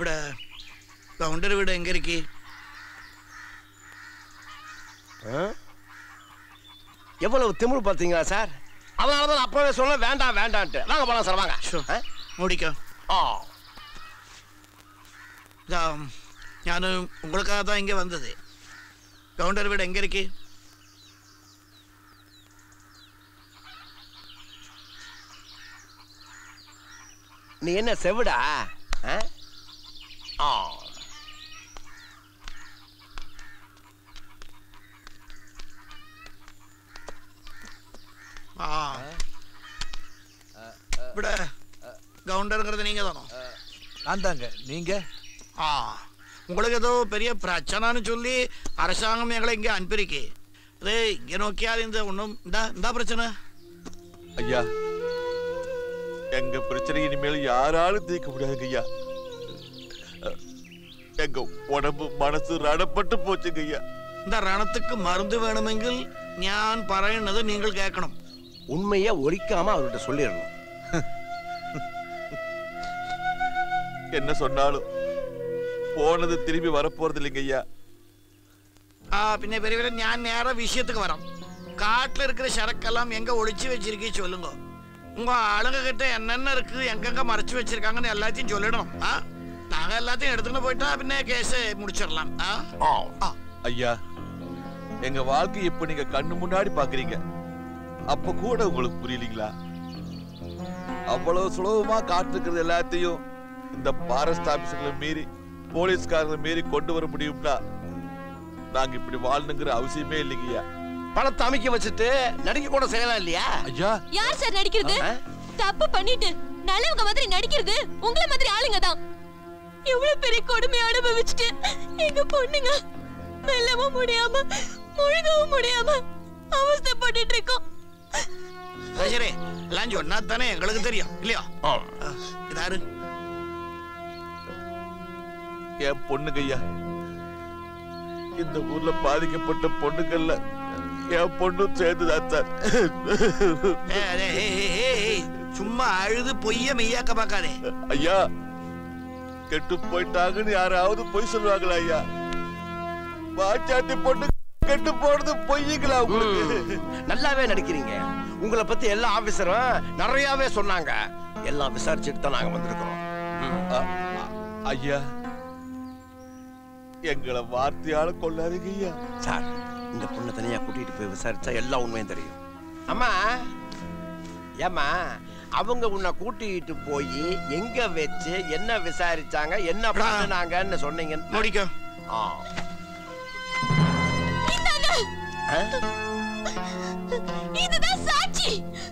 ഇവിടെ കൗണ്ടർ വീട് എങ്ങേരിക്ക് எவ்வளவு திமிரு பாத்தீங்களா சார் அவனால தான் அப்பவே சொன்ன வேண்டாம் வேண்டாம்ட்டு வாங்க போலாம் சார் வாங்க முடிக்கோ ஆ நான் உங்களுக்காக தான் இங்க வந்தது கவுண்டர் வீடு எங்க இருக்கு நீ என்ன செவுடா ஆ இப்படா கவுண்டர்ங்கிறது நீங்க தானோ நான் தாங்க நீங்க ஆ உங்களுக்கு ஏதோ பெரிய பிரச்சனைன்னு சொல்லி அரசாங்கம் எங்களை இங்கே அனுப்பிருக்கு இது இங்கே நோக்கியால் இந்த ஒன்றும் இந்த பிரச்சனை ஐயா எங்க பிரச்சனை இனிமேல் யாராலும் தீர்க்க முடியாதுங்க ஐயா எங்க உடம்பு மனசு ரணப்பட்டு போச்சுங்க ஐயா இந்த ரணத்துக்கு மருந்து வேணுமெங்கில் நான் பரையினது நீங்கள் கேட்கணும் உண்மையை ஒழிக்காம அவர்கிட்ட சொல்லிடணும் என்ன சொன்னாலும் போனது திரும்பி வரப்போறது இல்லைங்க ஐயா பின்ன பெரியவரை நான் நேரம் விஷயத்துக்கு வரோம் காட்டில் இருக்கிற சரக்கெல்லாம் எங்க ஒழிச்சு வச்சிருக்கே சொல்லுங்க உங்க ஆளுங்க கிட்ட என்னென்ன இருக்கு எங்கெங்க மறைச்சு வச்சிருக்காங்கன்னு எல்லாத்தையும் சொல்லணும் நாங்க எல்லாத்தையும் எடுத்துக்கிட்டு போயிட்டா பின்ன கேஸை முடிச்சிடலாம் ஐயா எங்க வாழ்க்கை இப்ப நீங்க கண்ணு முன்னாடி பாக்குறீங்க அப்ப கூட உங்களுக்கு புரியலீங்களா அவ்வளவு சுலபமா காத்திருக்கிறது எல்லாத்தையும் இந்த பாரஸ்ட் ஆபீசர்களை மீறி போலீஸ்காரர்களை மீறி கொண்டு வர முடியும்னா நாங்க இப்படி வாழணுங்கிற அவசியமே இல்லைங்கய்யா பணத்தை அமைக்க வச்சுட்டு நடிக்க கூட செய்யலாம் இல்லையா ஐயா யார் சார் நடிக்கிறது தப்பு பண்ணிட்டு நல்லவங்க மாதிரி நடிக்கிறது உங்களை மாதிரி ஆளுங்க தான் எவ்வளவு பெரிய கொடுமை அனுபவிச்சுட்டு எங்க பொண்ணுங்க மெல்லவும் முடியாம முழுகவும் முடியாம அவஸ்தைப்பட்டு இருக்கோம் சரி எல்லாம் சொன்னா தானே எங்களுக்கு தெரியும் இல்லையா இதாரு என் பொண்ணுங்கய்யா இந்த ஊர்ல பாதிக்கப்பட்ட பொண்ணுங்கள்ல என் பொண்ணும் சேர்ந்துதான் சார் சும்மா அழுது பொய்ய மெய்யாக்க பாக்காதே ஐயா கெட்டு போயிட்டாங்கன்னு யாராவது பொய் சொல்லுவாங்களா ஐயா பாச்சாட்டி பொண்ணு கெட்டு போறது பொய்யுங்களா உங்களுக்கு நல்லாவே நடிக்கிறீங்க உங்களை பத்தி எல்லா ஆபீசரும் நிறையவே சொன்னாங்க எல்லாம் விசாரிச்சுட்டு தான் நாங்க வந்திருக்கிறோம் ஐயா எங்களை வார்த்தையால கொள்ளாதீங்க ஐயா சார் இந்த பொண்ணை தனியா கூட்டிட்டு போய் விசாரிச்சா எல்லா உண்மையும் தெரியும் அம்மா ஏமா அவங்க உன்னை கூட்டிட்டு போய் எங்க வச்சு என்ன விசாரிச்சாங்க என்ன பண்ணாங்கன்னு சொன்னீங்க முடிக்கும் இதுதான் சாட்சி